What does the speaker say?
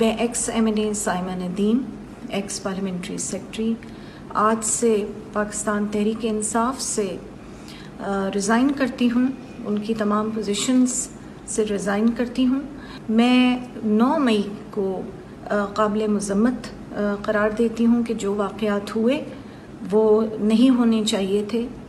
X MNA Saima Nadeem, ex parliamentary secretary, आज से पाकिस्तान तहरीक इंसाफ से रिज़ाइन करती हूँ, उनकी तमाम पोजीशंस से रिज़ाइन करती हूँ। मैं 9 मई को काबिल मजम्मत करार देती हूँ कि जो वाक़यात हुए वो नहीं होने चाहिए थे।